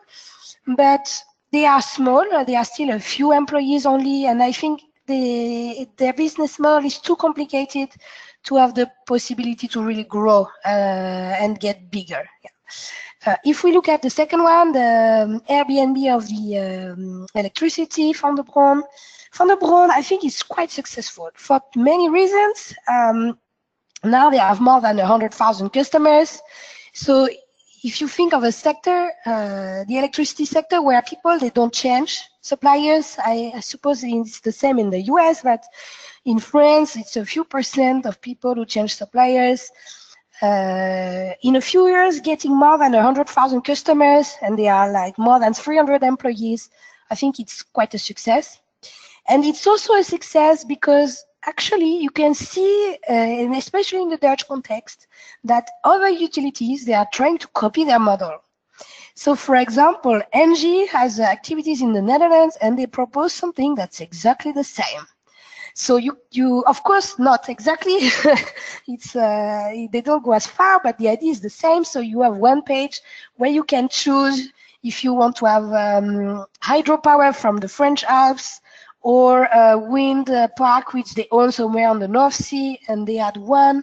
but they are small. They are still a few employees only, and I think they, their business model is too complicated to have the possibility to really grow uh, and get bigger. Yeah. Uh, if we look at the second one, the um, Airbnb of the um, electricity, Vandebron, Vandebron, I think is quite successful for many reasons. Um, now they have more than one hundred thousand customers. So if you think of a sector, uh, the electricity sector, where people, they don't change suppliers. I, I suppose it's the same in the U S, but in France, it's a few percent of people who change suppliers. Uh, in a few years, getting more than one hundred thousand customers, and they are like more than three hundred employees, I think it's quite a success. And it's also a success because actually you can see, uh, and especially in the Dutch context, that other utilities, they are trying to copy their model. So for example, Engie has uh, activities in the Netherlands, and they propose something that's exactly the same. So you, you, of course, not exactly. It's uh, they don't go as far, but the idea is the same. So you have one page where you can choose if you want to have um, hydropower from the French Alps or a wind park, which they own somewhere on the North Sea, and they had one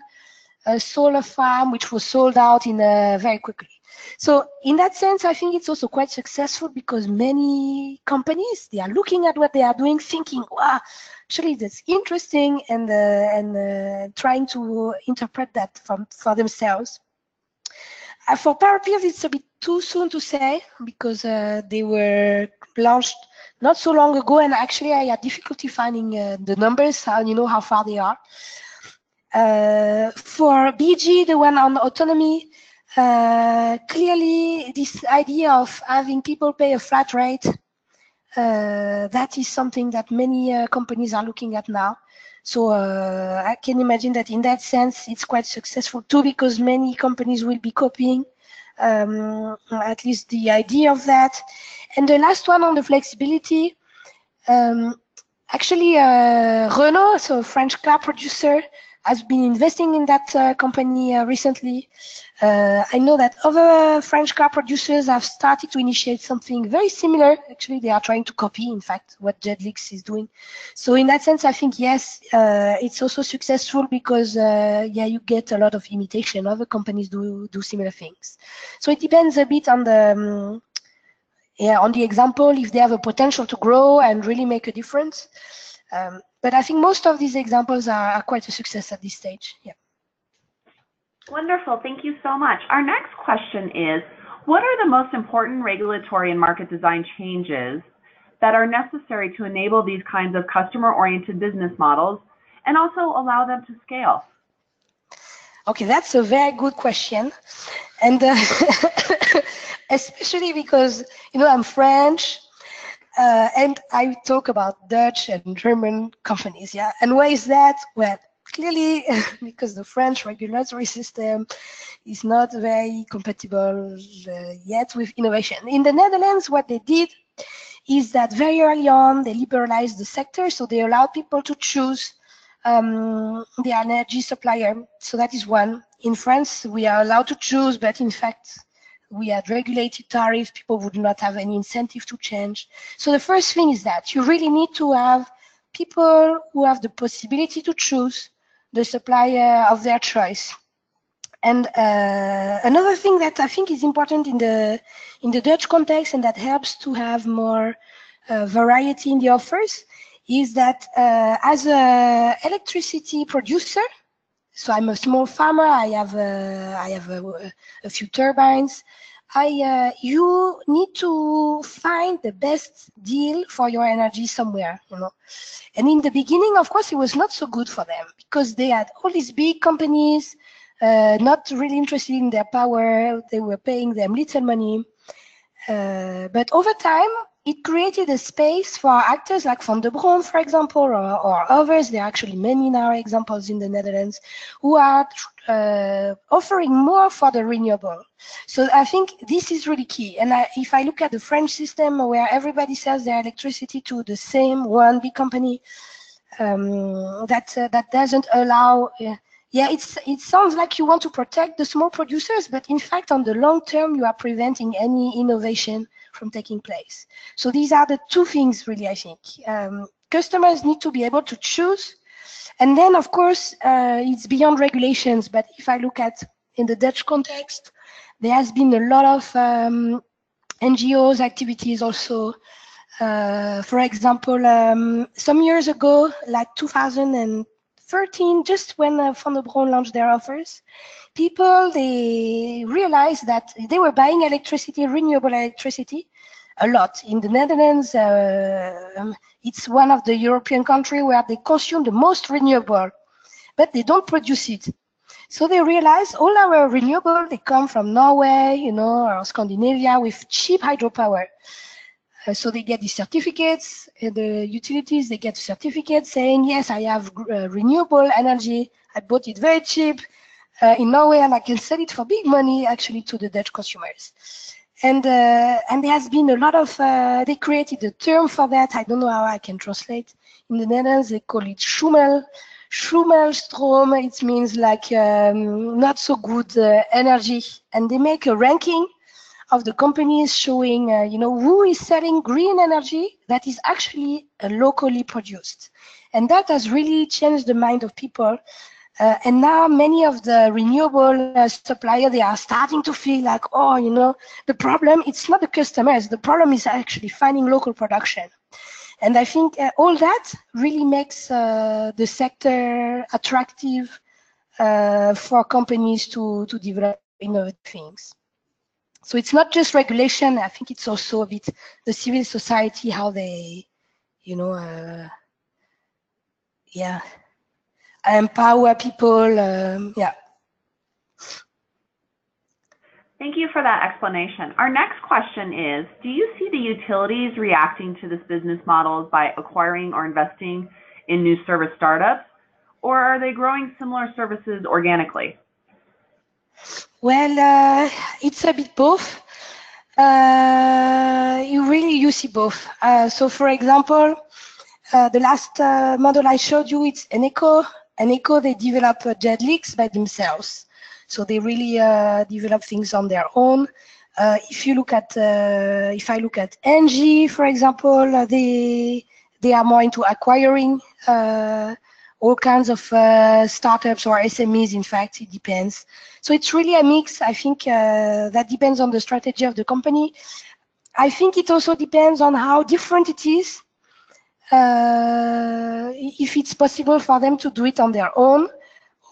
a solar farm which was sold out in uh, very quickly. So in that sense, I think it's also quite successful because many companies, they are looking at what they are doing, thinking, wow, actually that's interesting, and uh, and uh, trying to interpret that from, for themselves. Uh, for Powerpeers, it's a bit too soon to say because uh, they were launched not so long ago, and actually I had difficulty finding uh, the numbers, how, you know, how far they are. Uh, for B G, the one on autonomy, Uh, clearly, this idea of having people pay a flat rate, uh, that is something that many uh, companies are looking at now. So uh, I can imagine that in that sense, it's quite successful too, because many companies will be copying um, at least the idea of that. And the last one on the flexibility, um, actually uh, Renault, so a French car producer, has been investing in that uh, company uh, recently. Uh, I know that other French car producers have started to initiate something very similar. Actually, they are trying to copy, in fact, what Jedlix is doing. So in that sense, I think, yes, uh, it's also successful because, uh, yeah, you get a lot of imitation. Other companies do, do similar things. So it depends a bit on the, um, yeah, on the example, if they have a potential to grow and really make a difference. Um, But I think most of these examples are quite a success at this stage. Yeah. Wonderful. Thank you so much. Our next question is, what are the most important regulatory and market design changes that are necessary to enable these kinds of customer-oriented business models and also allow them to scale? Okay, that's a very good question. And uh, especially because, you know, I'm French. Uh, and I talk about Dutch and German companies, yeah. And why is that? Well, clearly because the French regulatory system is not very compatible uh, yet with innovation. In the Netherlands, what they did is that very early on they liberalized the sector, so they allowed people to choose um, their energy supplier. So that is one. In France, we are allowed to choose, but in fact, we had regulated tariffs. People would not have any incentive to change. So the first thing is that you really need to have people who have the possibility to choose the supplier of their choice. And uh, another thing that I think is important in the in the Dutch context, and that helps to have more uh, variety in the offers, is that uh, as an electricity producer, so I'm a small farmer, I have a, I have a, a few turbines, I, uh, you need to find the best deal for your energy somewhere, you know. And in the beginning, of course, it was not so good for them, because they had all these big companies, Uh, not really interested in their power. They were paying them little money. Uh, but over time, it created a space for actors like Vandebron, for example, or, or others. There are actually many now examples in the Netherlands who are uh, offering more for the renewable. So I think this is really key. And I, if I look at the French system, where everybody sells their electricity to the same one big company, um, that, uh, that doesn't allow... Uh, Yeah, it's, it sounds like you want to protect the small producers, but in fact, on the long term, you are preventing any innovation from taking place. So these are the two things, really, I think. Um, customers need to be able to choose. And then, of course, uh, it's beyond regulations. But if I look at in the Dutch context, there has been a lot of um, N G Os activities also. Uh, for example, um, some years ago, like two thousand thirteen, just when uh, Vandebron launched their offers, people, they realized that they were buying electricity, renewable electricity, a lot. In the Netherlands, uh, it's one of the European countries where they consume the most renewable, but they don't produce it. So they realized all our renewable, they come from Norway, you know, or Scandinavia with cheap hydropower. So they get these certificates, the utilities, they get certificates saying, yes, I have uh, renewable energy, I bought it very cheap uh, in Norway, and I can sell it for big money, actually, to the Dutch consumers. And, uh, and there has been a lot of, uh, they created a term for that, I don't know how I can translate. In the Netherlands, they call it Schumel, Schumelstrom, it means like um, not so good uh, energy, and they make a ranking of the companies showing, uh, you know, who is selling green energy that is actually uh, locally produced. And that has really changed the mind of people. Uh, and now many of the renewable uh, suppliers, they are starting to feel like, oh, you know, the problem, it's not the customers, the problem is actually finding local production. And I think uh, all that really makes uh, the sector attractive uh, for companies to, to develop innovative things. So it's not just regulation. I think it's also a bit the civil society, how they, you know, uh, yeah, empower people. Um, yeah. Thank you for that explanation. Our next question is, do you see the utilities reacting to this business model by acquiring or investing in new service startups, or are they growing similar services organically? Well, uh, it's a bit both. Uh, you really you see both. Uh, so, for example, uh, the last uh, model I showed you, it's Eneco. Eneco, they develop uh, Jedlix by themselves. So they really uh, develop things on their own. Uh, if you look at, uh, if I look at Engie, for example, uh, they they are more into acquiring uh, all kinds of uh, startups or S M Es, in fact, it depends. So it's really a mix. I think uh, that depends on the strategy of the company. I think it also depends on how different it is, uh, if it's possible for them to do it on their own,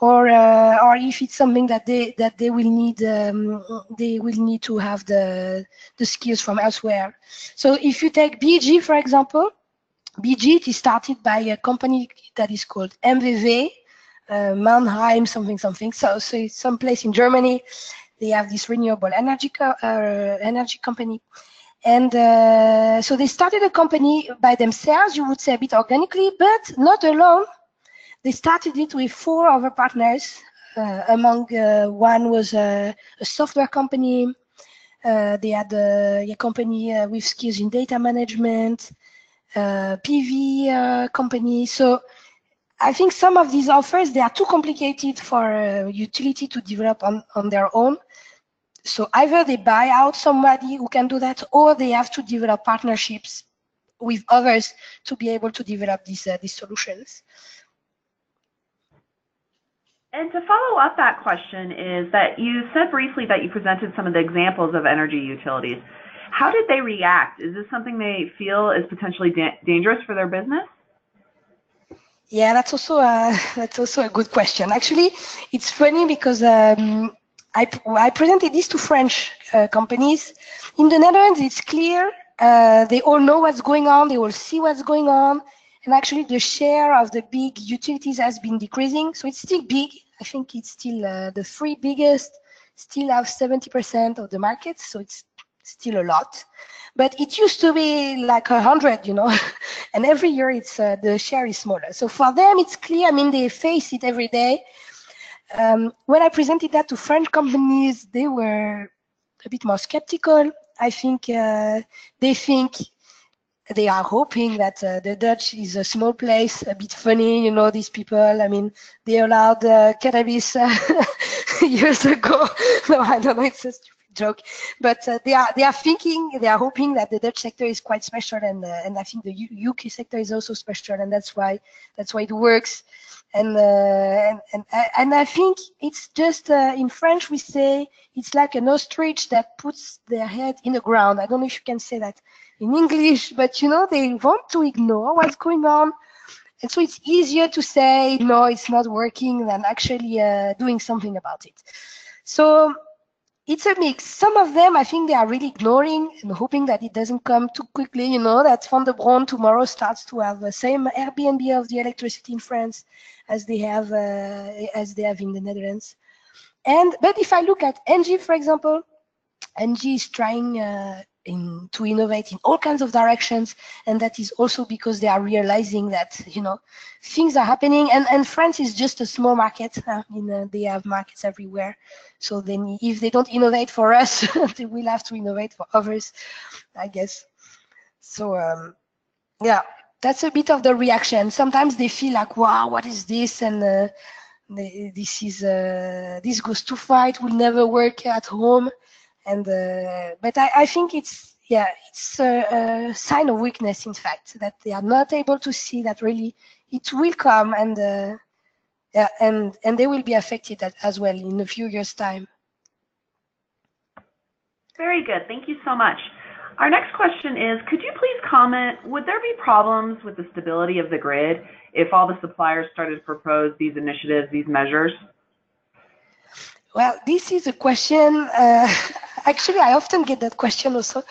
or uh, or if it's something that they that they will need um, they will need to have the the skills from elsewhere. So if you take B G, for example, B G is started by a company that is called M V V, uh, Mannheim something something. So, so it's someplace in Germany. They have this renewable energy co uh, energy company, and uh, so they started a company by themselves. You would say a bit organically, but not alone. They started it with four other partners. Uh, among uh, one was a, a software company. Uh, they had a, a company uh, with skills in data management, uh, P V uh, company. So I think some of these offers, they are too complicated for uh, utility to develop on, on their own. So either they buy out somebody who can do that, or they have to develop partnerships with others to be able to develop these, uh, these solutions. And to follow up that question is that you said briefly that you presented some of the examples of energy utilities. How did they react? Is this something they feel is potentially da- dangerous for their business? Yeah, that's also a, that's also a good question. Actually, it's funny because um, I, I presented this to French uh, companies. In the Netherlands, it's clear. Uh, they all know what's going on. They all see what's going on. And actually, the share of the big utilities has been decreasing. So it's still big. I think it's still uh, the three biggest still have seventy percent of the market. So it's still a lot. But it used to be like a hundred, you know. And every year, it's uh, the share is smaller. So for them, it's clear. I mean, they face it every day. Um, when I presented that to French companies, they were a bit more skeptical. I think uh, they think they are hoping that uh, the Dutch is a small place, a bit funny, you know, these people. I mean, they allowed uh, cannabis uh, years ago. No, I don't know, it's a stupid joke. But uh, they are they are thinking, they are hoping that the Dutch sector is quite special, and uh, and I think the U UK sector is also special, and that's why that's why it works. And uh, and and and I think it's just uh, in French we say it's like an ostrich that puts their head in the ground. I don't know if you can say that in English, but you know, they want to ignore what's going on. And so it's easier to say, no, it's not working than actually uh, doing something about it. So it's a mix. Some of them, I think they are really ignoring and hoping that it doesn't come too quickly, you know, that Vandebron tomorrow starts to have the same Airbnb of the electricity in France as they have, uh, as they have in the Netherlands. And, but if I look at Engie, for example, Engie is trying uh, In, to innovate in all kinds of directions, and that is also because they are realizing that, you know, things are happening, and and France is just a small market. I mean, uh, they have markets everywhere, so then if they don't innovate for us, they will have to innovate for others, I guess. So um, yeah, that's a bit of the reaction. Sometimes they feel like, wow, what is this, and uh, they, this is uh, this goes too far, it will never work at home. And uh, but I, I think it's yeah it's a, a sign of weakness, in fact, that they are not able to see that really it will come, and uh, yeah, and and they will be affected as well in a few years' time. Very good, thank you so much. Our next question is: could you please comment? Would there be problems with the stability of the grid if all the suppliers started to propose these initiatives, these measures? Well, this is a question. Uh, actually, I often get that question also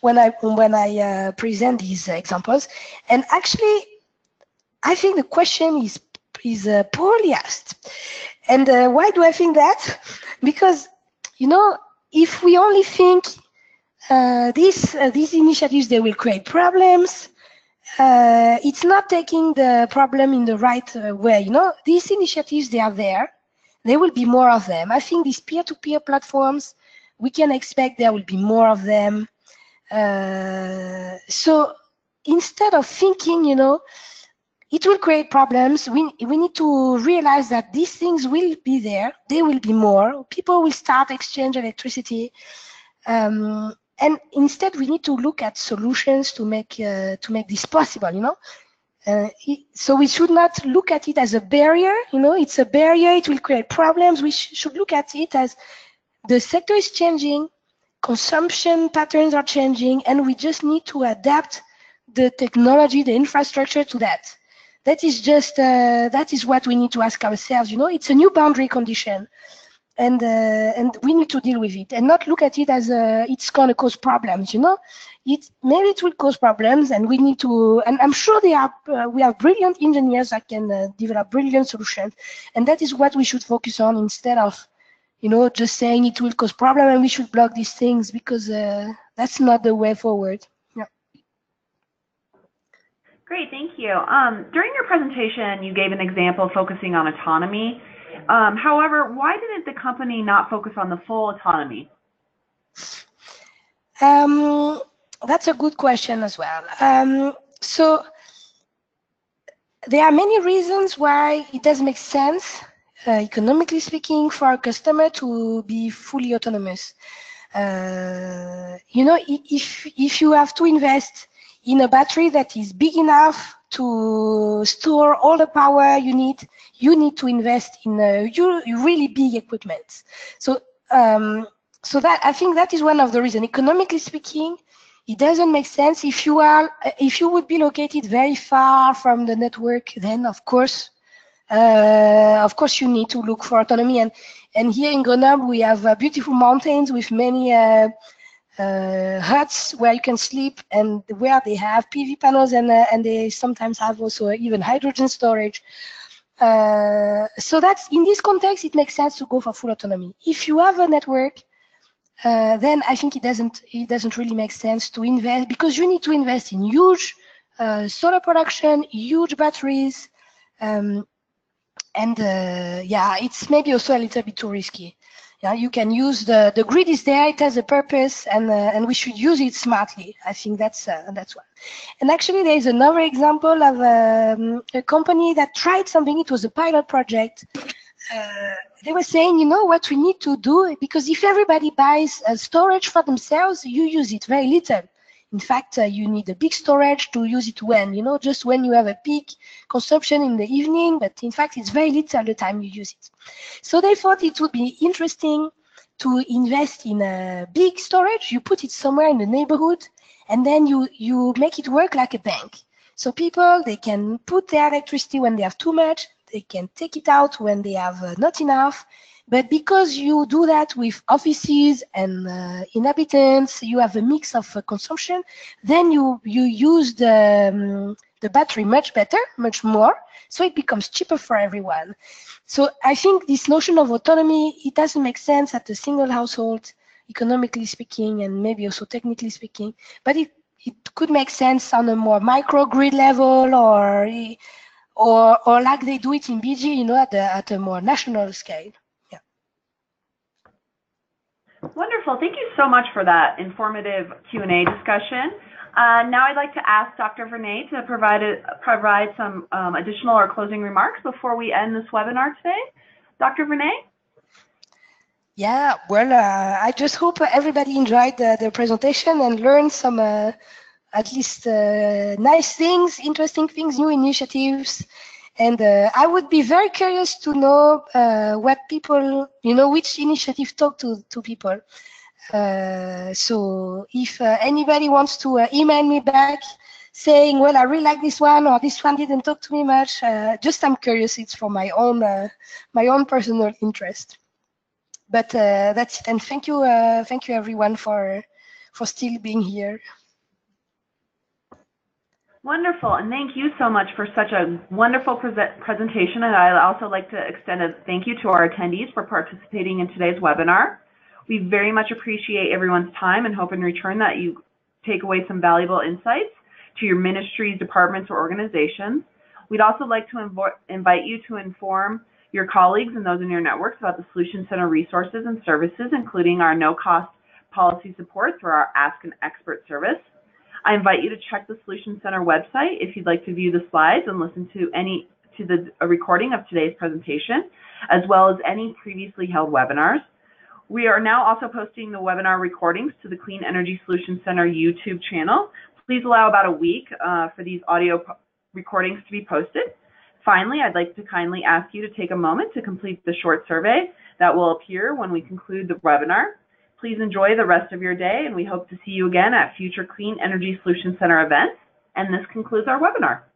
when I when I uh, present these examples. And actually, I think the question is is uh, poorly asked. And uh, why do I think that? Because, you know, if we only think uh, these uh, these initiatives, they will create problems. Uh, it's not taking the problem in the right uh, way. You know, these initiatives, they are there. There will be more of them. I think these peer-to-peer platforms, we can expect there will be more of them. Uh, so instead of thinking, you know, it will create problems, we, we need to realize that these things will be there. There will be more. People will start exchange electricity. Um, and instead, we need to look at solutions to make, uh, to make this possible, you know. Uh, so we should not look at it as a barrier, you know, it's a barrier, it will create problems. We sh should look at it as the sector is changing, consumption patterns are changing, and we just need to adapt the technology, the infrastructure to that. That is just, uh, that is what we need to ask ourselves, you know, it's a new boundary condition, and, uh, and we need to deal with it and not look at it as a, it's going to cause problems, you know. It, maybe it will cause problems, and we need to, and I'm sure they are, uh, we have brilliant engineers that can uh, develop brilliant solutions, and that is what we should focus on instead of, you know, just saying it will cause problem and we should block these things, because uh, that's not the way forward. Yeah. Great, thank you. Um, during your presentation, you gave an example focusing on autonomy. Um, however, why didn't the company not focus on the full autonomy? Um, that's a good question as well. Um, so there are many reasons why it does make sense, uh, economically speaking, for a customer to be fully autonomous. Uh, you know, if, if you have to invest in a battery that is big enough to store all the power you need, you need to invest in a really big equipment. So, um, so that I think that is one of the reasons. Economically speaking, it doesn't make sense. If you are, if you would be located very far from the network, then of course, uh, of course, you need to look for autonomy. And and here in Grenoble, we have uh, beautiful mountains with many. Uh, Uh, huts where you can sleep, and where they have P V panels, and uh, and they sometimes have also even hydrogen storage. Uh, so that's in this context, it makes sense to go for full autonomy. If you have a network, uh, then I think it doesn't it doesn't really make sense to invest, because you need to invest in huge uh, solar production, huge batteries, um, and uh, yeah, it's maybe also a little bit too risky. Yeah, you can use the the grid is there. It has a purpose, and uh, and we should use it smartly. I think that's uh, that's one. And actually, there is another example of um, a company that tried something. It was a pilot project. Uh, they were saying, you know, what we need to do, because if everybody buys uh, storage for themselves, you use it very little. In fact, uh, you need a big storage to use it when, you know, just when you have a peak consumption in the evening, but in fact, it's very little the time you use it. So they thought it would be interesting to invest in a big storage. You put it somewhere in the neighborhood, and then you, you make it work like a bank. So people, they can put their electricity when they have too much, they can take it out when they have uh, not enough. But because you do that with offices and uh, inhabitants, you have a mix of uh, consumption, then you, you use the, um, the battery much better, much more, so it becomes cheaper for everyone. So I think this notion of autonomy, it doesn't make sense at a single household, economically speaking, and maybe also technically speaking, but it, it could make sense on a more microgrid level, or, or, or like they do it in B G, you know, at, the, at a more national scale. Wonderful. Thank you so much for that informative Q and A discussion. Uh, now I'd like to ask Doctor Vernay to provide, a, provide some um, additional or closing remarks before we end this webinar today. Doctor Vernay? Yeah, well, uh, I just hope everybody enjoyed the, the presentation and learned some, uh, at least, uh, nice things, interesting things, new initiatives. And uh, I would be very curious to know uh, what people, you know, which initiative talk to, to people. Uh, so if uh, anybody wants to uh, email me back saying, well, I really like this one, or this one didn't talk to me much, uh, just I'm curious, it's for my own, uh, my own personal interest. But uh, that's it, and thank you, uh, thank you everyone for, for still being here. Wonderful, and thank you so much for such a wonderful pre presentation, and I'd also like to extend a thank you to our attendees for participating in today's webinar. We very much appreciate everyone's time and hope in return that you take away some valuable insights to your ministries, departments, or organizations. We'd also like to invite you to inform your colleagues and those in your networks about the Solution Center resources and services, including our no-cost policy support through our Ask an Expert service. I invite you to check the Solution Center website if you'd like to view the slides and listen to any to the a recording of today's presentation, as well as any previously held webinars. We are now also posting the webinar recordings to the Clean Energy Solutions Center YouTube channel. Please allow about a week uh, for these audio recordings to be posted. Finally, I'd like to kindly ask you to take a moment to complete the short survey that will appear when we conclude the webinar. Please enjoy the rest of your day, and we hope to see you again at future Clean Energy Solutions Center events. And this concludes our webinar.